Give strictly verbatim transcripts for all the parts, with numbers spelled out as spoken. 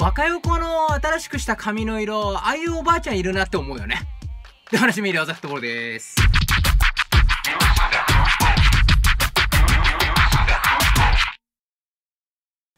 バカ横の新しくした髪の色、ああいうおばあちゃんいるなって思うよね。では、楽しみでおざくとぼるです。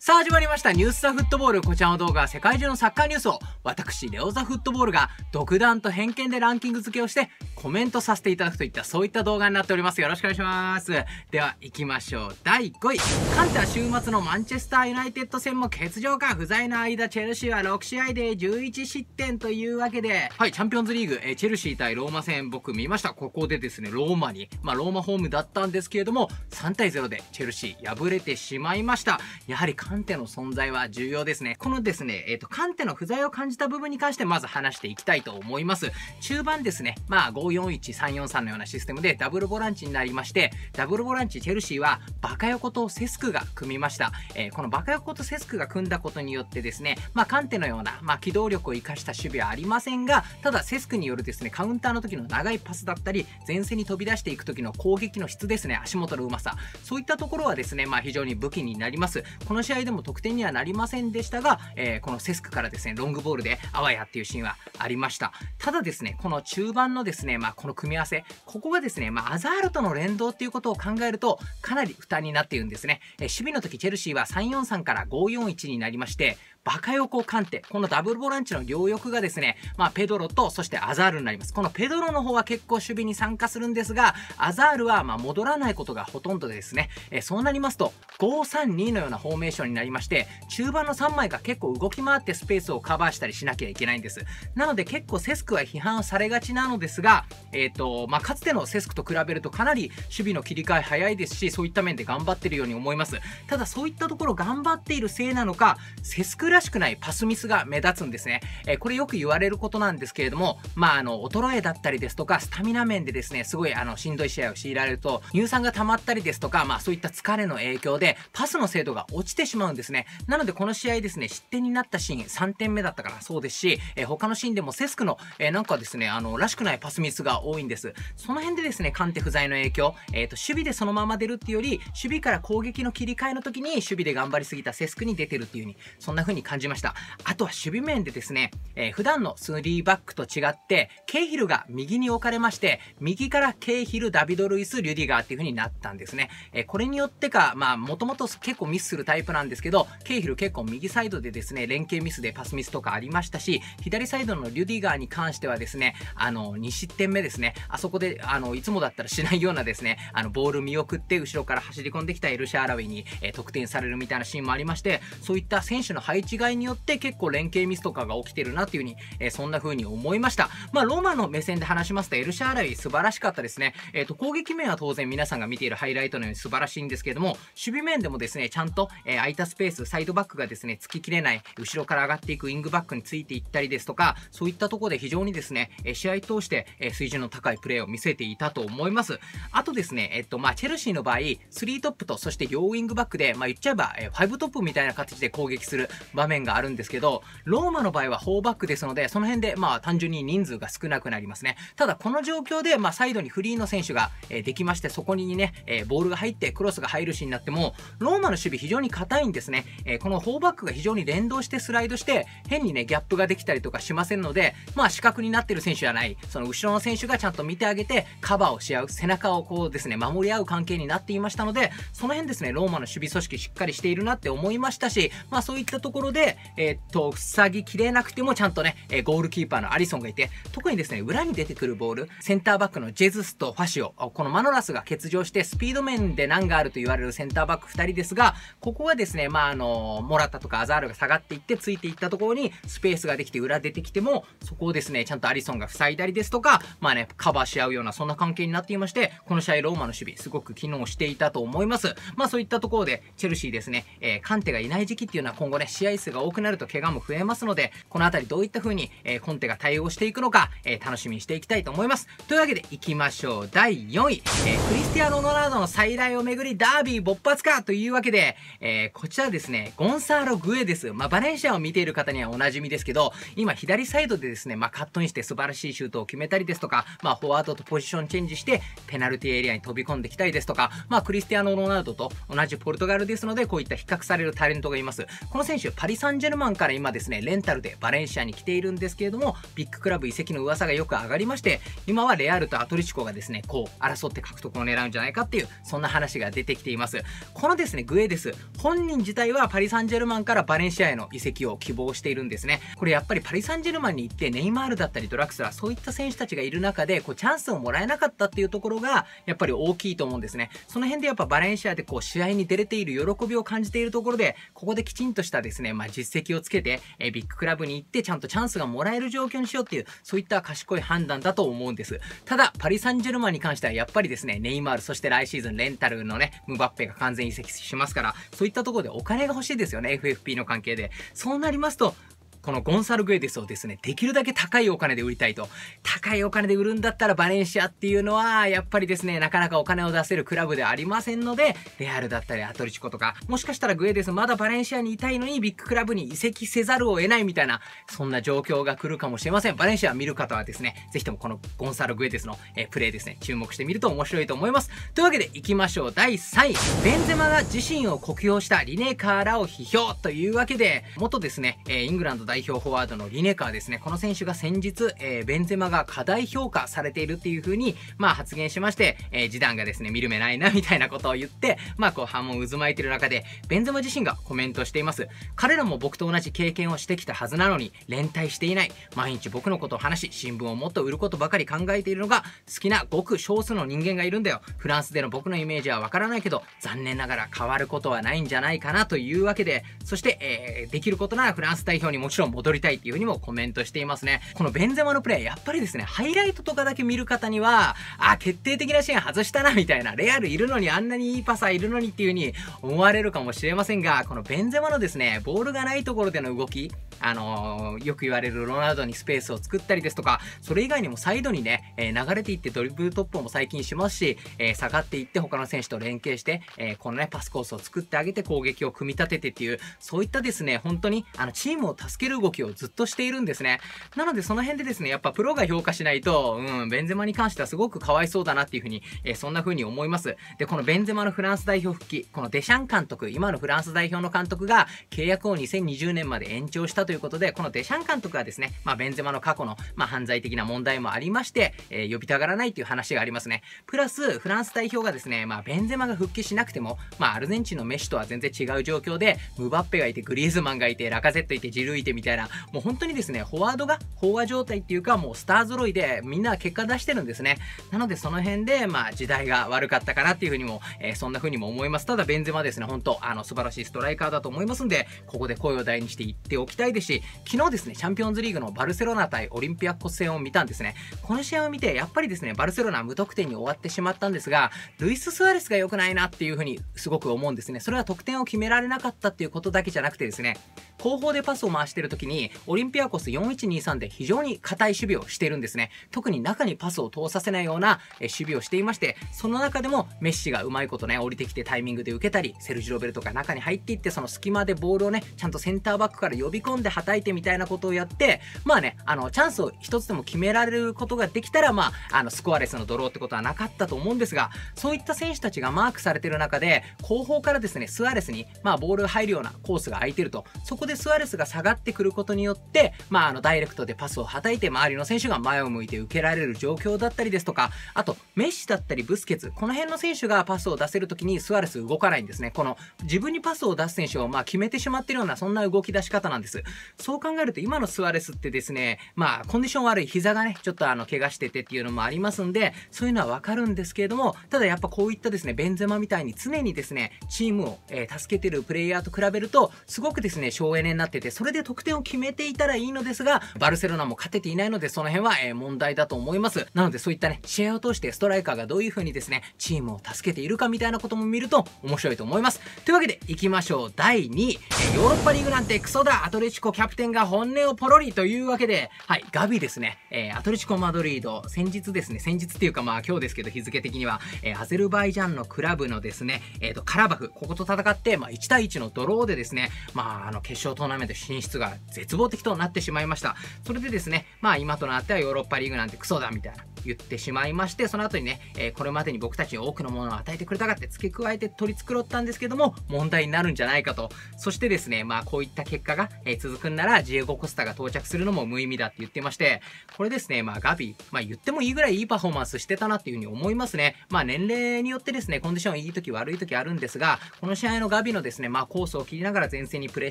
さあ始まりましたニュースザフットボール。こちらの動画は世界中のサッカーニュースを私レオザフットボールが独断と偏見でランキング付けをしてコメントさせていただくといったそういった動画になっております。よろしくお願いします。では行きましょう。だいごい。カンタ週末のマンチェスターユナイテッド戦も欠場か。不在の間チェルシーはろくしあいでじゅういちしってんというわけで、はい、チャンピオンズリーグえチェルシー対ローマ戦僕見ました。ここでですね、ローマに、まあローマホームだったんですけれどもさんたいゼロでチェルシー敗れてしまいました。やはりカンテの存在は重要ですね。このですね、えっと、カンテの不在を感じた部分に関してまず話していきたいと思います。中盤ですね、まあごよんいちさんよんさんのようなシステムでダブルボランチになりまして、ダブルボランチチェルシーはバカ横とセスクが組みました。えー、このバカ横とセスクが組んだことによってですね、まあカンテのような、まあ機動力を生かした守備はありませんが、ただセスクによるですね、カウンターの時の長いパスだったり、前線に飛び出していく時の攻撃の質ですね、足元のうまさ。そういったところはですね、まあ非常に武器になります。この試合でも得点にはなりませんでしたが、えー、このセスクからですねロングボールであわやっていうシーンはありました。ただですね、この中盤のですね、まあ、この組み合わせ、ここがですね、まあ、アザールとの連動っていうことを考えるとかなり負担になっているんですね。えー、守備の時チェルシーはさんよんさんからごよんいちになりまして、バカ横カンテ、このダブルボランチの両翼がですね、まあ、ペドロとそしてアザールになります。このペドロの方は結構守備に参加するんですが、アザールはまあ戻らないことがほとんどですね。えー、そうなりますとごさんにのようなフォーメーションになりまして、中盤のさんまいが結構動き回ってスペースをカバーしたりしなきゃいけないんです。なので結構セスクは批判されがちなのですが、えーとまあ、かつてのセスクと比べるとかなり守備の切り替え早いですし、そういった面で頑張ってるように思います。ただそういったところ頑張っているせいなのか、セスクらしくないパスミスが目立つんですね。えー、これよく言われることなんですけれども、まあ、あの衰えだったりですとかスタミナ面でですね、すごいあのしんどい試合を強いられると乳酸が溜まったりですとか、まあ、そういった疲れの影響でパスの精度が落ちてしまうんですね。なのでこの試合ですね、失点になったシーンさんてんめだったからそうですし、えー、他のシーンでもセスクの、えー、なんかですねあのらしくないパスミスが多いんです。その辺でですねカンテ不在の影響、えー、と守備でそのまま出るっていうより、守備から攻撃の切り替えの時に守備で頑張りすぎたセスクに出てるっていう風に、そんな風に感じました。あとは守備面でですね、えー、普段のスリーバックと違ってケイヒルが右に置かれまして、右からケイヒル、ダビド・ルイス、リュディガーっていう風になったんですね。えー、これによってか、まあもともと結構ミスするタイプなんですけど、ケイヒル結構右サイドでですね連携ミスでパスミスとかありましたし、左サイドのリュディガーに関してはですね、あのにしってんめですね、あそこであのいつもだったらしないようなですねあのボール見送って後ろから走り込んできたエルシャーラウィに、えー、得点されるみたいなシーンもありまして、そういった選手の配置換えによって結構連携ミスとかが起きてるなっていう風に、えー、そんな風に思いました。まあローマの目線で話しますとエルシャーラウィ素晴らしかったですね。えー、と攻撃面は当然皆さんが見ているハイライトのように素晴らしいんですけれども、守備面でもですねちゃんと、えー、空いたスペース、サイドバックがですねつききれない、後ろから上がっていくウィングバックについていったりですとか、そういったところで非常にですね、えー、試合通して、えー、水準の高いプレーを見せていたと思います。あとですね、えっとまあ、チェルシーの場合スリートップとそして両ウィングバックで、まあ、言っちゃえば、えー、ファイブトップみたいな形で攻撃する場面があるんですけど、ローマの場合はフォーバックですので、その辺でまあ単純に人数が少なくなりますね。ただこの状況で、まあ、サイドにフリーの選手が、えー、できまして、そこにね、えー、ボールが入ってクロスが入るしになってもローマの守備非常に硬いんですね。えー、このフォーバックが非常に連動してスライドして変にねギャップができたりとかしませんので、まあ死角になってる選手じゃない、その後ろの選手がちゃんと見てあげてカバーをし合う、背中をこうですね守り合う関係になっていましたので、その辺ですねローマの守備組織しっかりしているなって思いましたし、まあそういったところでえー、っと塞ぎきれなくてもちゃんとね、えー、ゴールキーパーのアリソンがいて、特にですね裏に出てくるボール、センターバックのジェズスとファシオ、このマノラスが欠場してスピード面で難があると言われるセンターバックふたりですが、ここはですね、まあ、あのモラタとかアザールが下がっていってついていったところにスペースができて裏出てきても、そこをですねちゃんとアリソンが塞いだりですとか、まあね、カバーし合うようなそんな関係になっていまして、この試合ローマの守備すごく機能していたと思います。まあそういったところでチェルシーですね、えー、カンテがいない時期っていうのは今後ね試合数が多くなると怪我も増えますので、この辺りどういった風に、えー、コンテが対応していくのか、えー、楽しみにしていきたいと思います。というわけでいきましょう。だいよんい、えー、クリスティアーノ・ロナウドの再来をめぐりダービー勃発かというわけで、えー、こちらですねゴンサーロ・グエです。まあ、バレンシアを見ている方にはおなじみですけど、今左サイドでですね、まあ、カットインして素晴らしいシュートを決めたりですとか、まあ、フォワードとポジションチェンジしてペナルティエリアに飛び込んできたりですとか、まあ、クリスティアーノ・ロナウドと同じポルトガルですのでこういった比較されるタレントがいます。この選手パリリ・サンジェルマンから今ですね、レンタルでバレンシアに来ているんですけれども、ビッグクラブ移籍の噂がよく上がりまして、今はレアルとアトレティコがですね、こう争って獲得を狙うんじゃないかっていう、そんな話が出てきています。このですね、グエデス、本人自体はパリ・サンジェルマンからバレンシアへの移籍を希望しているんですね。これやっぱりパリ・サンジェルマンに行って、ネイマールだったりドラクスラー、そういった選手たちがいる中で、こうチャンスをもらえなかったっていうところが、やっぱり大きいと思うんですね。その辺でやっぱバレンシアでこう試合に出れている喜びを感じているところで、ここできちんとしたですね、まあ実績をつけて、えビッグクラブに行ってちゃんとチャンスがもらえる状況にしようっていう、そういった賢い判断だと思うんです。ただ、パリ・サンジェルマンに関してはやっぱりですね、ネイマール、そして来シーズンレンタルのね、ムバッペが完全移籍しますから、そういったところでお金が欲しいですよね、エフエフピー の関係で。そうなりますと、このゴンサル・グエデスをですね、できるだけ高いお金で売りたいと。高いお金で売るんだったらバレンシアっていうのは、やっぱりですね、なかなかお金を出せるクラブではありませんので、レアルだったりアトレティコとか、もしかしたらグエデスまだバレンシアにいたいのにビッグクラブに移籍せざるを得ないみたいな、そんな状況が来るかもしれません。バレンシア見る方はですね、ぜひともこのゴンサル・グエデスのプレイですね、注目してみると面白いと思います。というわけで行きましょう。だいさんい。ベンゼマが自身を酷評したリネカーらを批評というわけで、元ですね、イングランド代表フォワードのリネカーですね、この選手が先日、えー、ベンゼマが過大評価されているっていう風に、まあ、発言しまして、えー、ジダンがですね、見る目ないなみたいなことを言って、まあ、こう波紋渦巻いてる中で、ベンゼマ自身がコメントしています。彼らも僕と同じ経験をしてきたはずなのに、連帯していない。毎日僕のことを話し、新聞をもっと売ることばかり考えているのが、好きなごく少数の人間がいるんだよ。フランスでの僕のイメージはわからないけど、残念ながら変わることはないんじゃないかなというわけで、そして、えー、できることならフランス代表にもちろん戻りたいっていう風にもコメントしていますね。このベンゼマのプレー、やっぱりですね、ハイライトとかだけ見る方には、あ、決定的なシーン外したなみたいな、レアルいるのにあんなにいいパサーいるのにっていう風に思われるかもしれませんが、このベンゼマのですね、ボールがないところでの動き、あのー、よく言われるロナウドにスペースを作ったりですとか、それ以外にもサイドにね、えー、流れていってドリブル突破も最近しますし、えー、下がっていって他の選手と連携して、えー、このね、パスコースを作ってあげて攻撃を組み立ててっていう、そういったですね、本当にあのチームを助ける動きをずっとしているんですね。なのでその辺でですね、やっぱプロが評価しないと、うん、ベンゼマに関してはすごくかわいそうだなっていう風に、えー、そんな風に思います。で、このベンゼマのフランス代表復帰、このデシャン監督、今のフランス代表の監督が契約をにせんにじゅうねんまで延長したというということで、このデシャン監督はですね、まあ、ベンゼマの過去の、まあ、犯罪的な問題もありまして、えー、呼びたがらないという話がありますね。プラス、フランス代表がですね、まあ、ベンゼマが復帰しなくても、まあ、アルゼンチンのメッシとは全然違う状況で、ムバッペがいて、グリーズマンがいて、ラカゼットいて、ジルーいてみたいな、もう本当にですね、フォワードが飽和状態っていうか、もうスター揃いで、みんな結果出してるんですね。なので、その辺で、まあ、時代が悪かったかなっていうふうにも、えー、そんなふうにも思います。ただ、ベンゼマはですね、本当、あの、素晴らしいストライカーだと思いますんで、ここで声を大にして言っておきたいです。し昨日ですね、チャンピオンズリーグのバルセロナ対オリンピアコス戦を見たんですね。この試合を見て、やっぱりですね、バルセロナは無得点に終わってしまったんですが、ルイス・スアレスが良くないなっていう風にすごく思うんですね。それは得点を決められなかったっていうことだけじゃなくてですね、後方でパスを回している時に、オリンピアコスよんいちにさんで非常に硬い守備をしているんですね。特に中にパスを通させないような守備をしていまして、その中でもメッシがうまいことね、降りてきてタイミングで受けたり、セルジロベルトが中に入っていって、その隙間でボールをね、ちゃんとセンターバックから呼び込んで叩いてみたいなことをやって、まあね、あの、チャンスを一つでも決められることができたら、まあ、あの、スコアレスのドローってことはなかったと思うんですが、そういった選手たちがマークされている中で、後方からですね、スアレスに、まあ、ボールが入るようなコースが空いてると、そこでスアレスが下がってくることによって、まあ、あの、ダイレクトでパスをはたいて、周りの選手が前を向いて受けられる状況だったりですとか、あと、メッシだったりブスケツ、この辺の選手がパスを出せるときにスアレス動かないんですね。この、自分にパスを出す選手を、まあ、決めてしまっているような、そんな動き出し方なんです。そう考えると今のスアレスってですね、まあコンディション悪い、膝がね、ちょっとあの怪我しててっていうのもありますんで、そういうのはわかるんですけれども、ただやっぱこういったですね、ベンゼマみたいに常にですね、チームを、えー、助けてるプレイヤーと比べると、すごくですね、省エネになってて、それで得点を決めていたらいいのですが、バルセロナも勝てていないので、その辺は、えー、問題だと思います。なのでそういったね、試合を通してストライカーがどういう風にですね、チームを助けているかみたいなことも見ると面白いと思います。というわけで行きましょう。だいにい、ヨーロッパリーグなんてクソだ、アトレチコキャプテンが本音をポロリというわけで、はい、ガビですね、えー、アトレティコ・マドリード、先日ですね、先日っていうかまあ今日ですけど、日付的には、えー、アゼルバイジャンのクラブのですね、えーと、カラバフ、ここと戦って、まあいちたいいちのドローでですね、まああの決勝トーナメント進出が絶望的となってしまいました。それでですね、まあ今となってはヨーロッパリーグなんてクソだみたいな。言ってしまいまして、その後にね、えー、これまでに僕たちに多くのものを与えてくれたかって付け加えて取り繕ったんですけども問題になるんじゃないかと。そしてですね、まあこういった結果が、えー、続くんならジエゴ・コスタが到着するのも無意味だって言ってまして、これですね、まあガビ、まあ言ってもいいぐらいいいパフォーマンスしてたなっていうふうに思いますね。まあ年齢によってですねコンディションいい時悪い時あるんですが、この試合のガビのですね、まあコースを切りながら前線にプレッ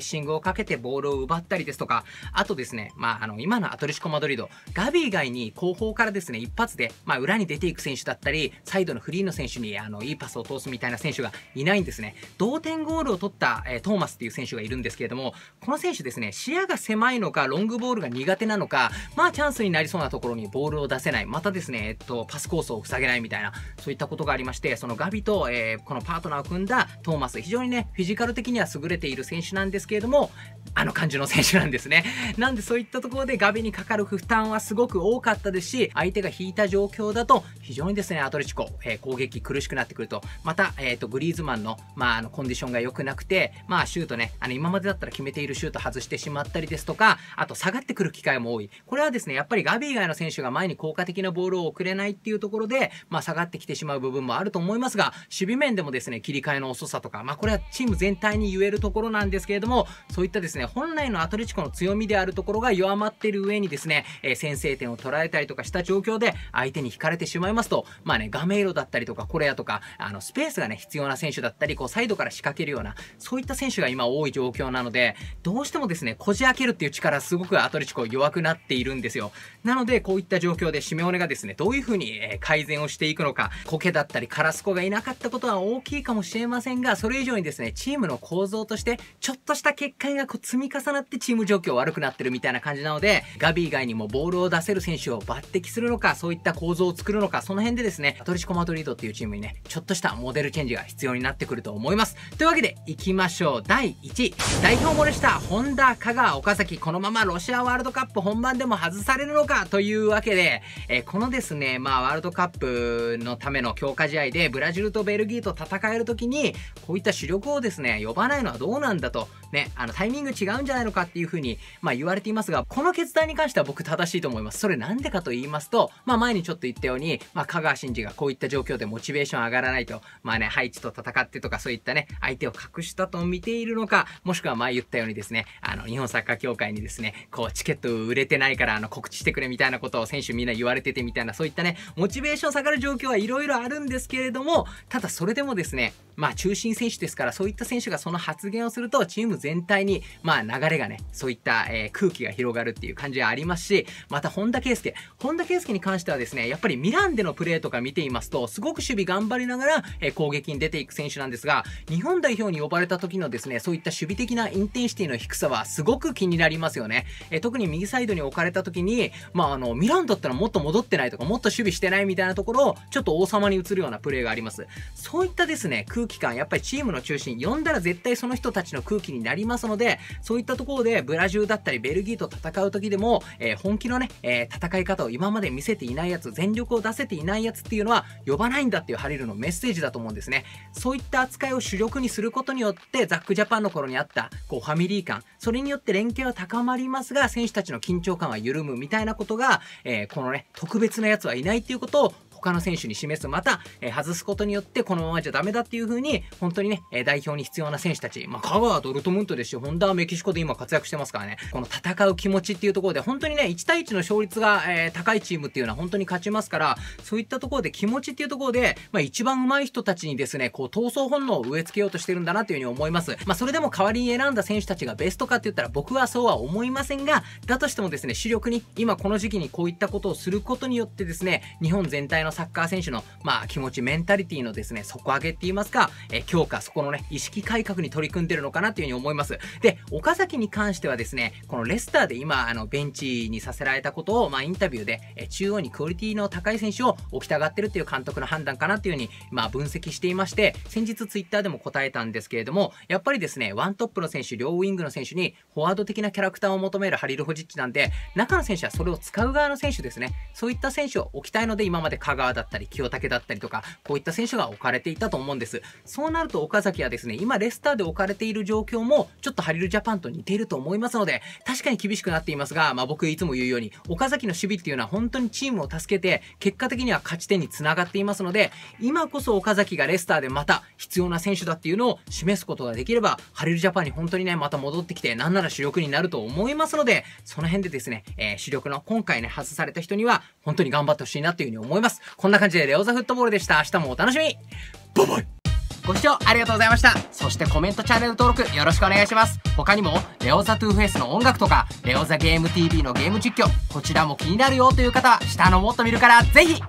シングをかけてボールを奪ったりですとか、あとですね、まああの今のアトレティコ・マドリード、ガビ以外に後方からですね一発で、まあ、裏に出ていく選手だったりサイドのフリーの選手にあのいいパスを通すみたいな選手がいないんですね。同点ゴールを取った、えー、トーマスっていう選手がいるんですけれども、この選手ですね視野が狭いのかロングボールが苦手なのか、まあチャンスになりそうなところにボールを出せない、またですね、えっと、パスコースを塞げないみたいな、そういったことがありまして、そのガビと、えー、このパートナーを組んだトーマス、非常にねフィジカル的には優れている選手なんですけれども、あの感じの選手なんですね。なんでそういったところでガビにかかる負担はすごく多かったですし、相手が引いた状況だと非常にですねアトレティコ、えー、攻撃苦しくなってくると、また、えー、とグリーズマンの、まあ、あのコンディションが良くなくて、まあ、シュートね、あの今までだったら決めているシュート外してしまったりですとか、あと下がってくる機会も多い。これはですねやっぱりガビ以外の選手が前に効果的なボールを送れないっていうところで、まあ、下がってきてしまう部分もあると思いますが、守備面でもですね切り替えの遅さとか、まあ、これはチーム全体に言えるところなんですけれども、そういったですね本来のアトレティコの強みであるところが弱まっている上にですね、えー、先制点を取られたりとかした状況で相手に引かれてしまいますと、まあね、ガメイロだったりとかコレアとか、あのスペースがね必要な選手だったり、こうサイドから仕掛けるようなそういった選手が今多い状況なので、どうしてもですねこじ開けるっていう力すごくアトレティコ弱くなっているんですよ。なのでこういった状況でシメオネがですねどういう風に改善をしていくのか、コケだったりカラスコがいなかったことは大きいかもしれませんが、それ以上にですねチームの構造としてちょっとした欠陥がこう積み重なってチーム状況悪くなってるみたいな感じなので、ガビ以外にもボールを出せる選手を抜擢するのか、そういった構造を作るのか、その辺でですねアトレティコ・マドリードっていうチームにねちょっとしたモデルチェンジが必要になってくると思います。というわけでいきましょう。だいいちい代表漏れした本田、香川、岡崎、このままロシアワールドカップ本番でも外されるのかというわけで、えー、このですねまあワールドカップのための強化試合でブラジルとベルギーと戦える時にこういった主力をですね呼ばないのはどうなんだとね、あのタイミング違うんじゃないのかっていう風にまあ言われていますが、この決断に関しては僕正しいと思います。それなんでかと言いますと、まあ前にちょっと言ったように、まあ香川真司がこういった状況でモチベーション上がらないと、まあねハイチと戦ってとかそういったね相手を隠したと見ているのか、もしくは前言ったようにですね、あの日本サッカー協会にですね、こうチケット売れてないからあの告知してくれみたいなことを選手みんな言われててみたいな、そういったねモチベーション下がる状況はいろいろあるんですけれども、ただそれでもですね、まあ中心選手ですからそういった選手がその発言をするとチーム全体にまあ流れがねそういった、えー、空気が広がるっていう感じがありますし、また本田圭佑本田圭佑に関してはですねやっぱりミランでのプレーとか見ていますとすごく守備頑張りながら、えー、攻撃に出ていく選手なんですが、日本代表に呼ばれた時のですねそういった守備的なインテンシティの低さはすごく気になりますよね。えー、特に右サイドに置かれた時に、まあ、あのミランだったらもっと戻ってないとかもっと守備してないみたいなところをちょっと王様に移るようなプレーがあります。そういったですね空気感、やっぱりチームの中心呼んだら絶対その人たちの空気になりますので、そういったところでブラジルだったりベルギーと戦う時でも、えー、本気のね、えー、戦い方を今まで見せていないやつ、全力を出せていないやつっていうのは呼ばないんだっていうハリルのメッセージだと思うんですね。そういった扱いを主力にすることによってザックジャパンの頃にあったこうファミリー感、それによって連携は高まりますが選手たちの緊張感は緩むみたいなことが、えー、このね特別なやつはいないっていうことを他の選手に示す、また、えー、外すことによってこのままじゃダメだっていう風に本当にね、えー、代表に必要な選手たち、まあ、香川はドルトムントですし本田はメキシコで今活躍してますからね、この戦う気持ちっていうところで本当にねいちたいいちの勝率が、えー、高いチームっていうのは本当に勝ちますから、そういったところで気持ちっていうところで、まあ、一番上手い人たちにですねこう闘争本能を植え付けようとしてるんだなという風に思います。まあ、それでも代わりに選んだ選手たちがベストかって言ったら僕はそうは思いませんが、だとしてもですね主力に今この時期にこういったことをすることによってですね日本全体のサッカー選手のまあ気持ち、メンタリティのですね底上げって言いますか、え強化、そこのね意識改革に取り組んでるのかなというふうに思います。で岡崎に関してはですねこのレスターで今あのベンチにさせられたことを、まあ、インタビューでえ中央にクオリティの高い選手を置きたがってるっていう監督の判断かなというふうに、まあ、分析していまして、先日ツイッターでも答えたんですけれども、やっぱりですねワントップの選手、両ウイングの選手にフォワード的なキャラクターを求めるハリルホジッチなんで、中の選手はそれを使う側の選手ですね、そういった選手を置きたいので今まで香川川だったり清武だったりとか、こういった選手が置かれていたと思うんです。そうなると岡崎はですね、今レスターで置かれている状況もちょっとハリルジャパンと似ていると思いますので、確かに厳しくなっていますが、まあ、僕いつも言うように岡崎の守備っていうのは本当にチームを助けて結果的には勝ち点につながっていますので、今こそ岡崎がレスターでまた必要な選手だっていうのを示すことができれば、ハリルジャパンに本当にねまた戻ってきて、なんなら主力になると思いますので、その辺でですね、えー、主力の今回ね外された人には本当に頑張ってほしいなというふうに思います。こんな感じでレオザフットボールでした。明日もお楽しみ。バイバイ。ご視聴ありがとうございました。そしてコメント、チャンネル登録よろしくお願いします。他にも、レオザトゥーフェイスの音楽とか、レオザゲーム ティーブイ のゲーム実況、こちらも気になるよという方は、下のもっと見るから、ぜひ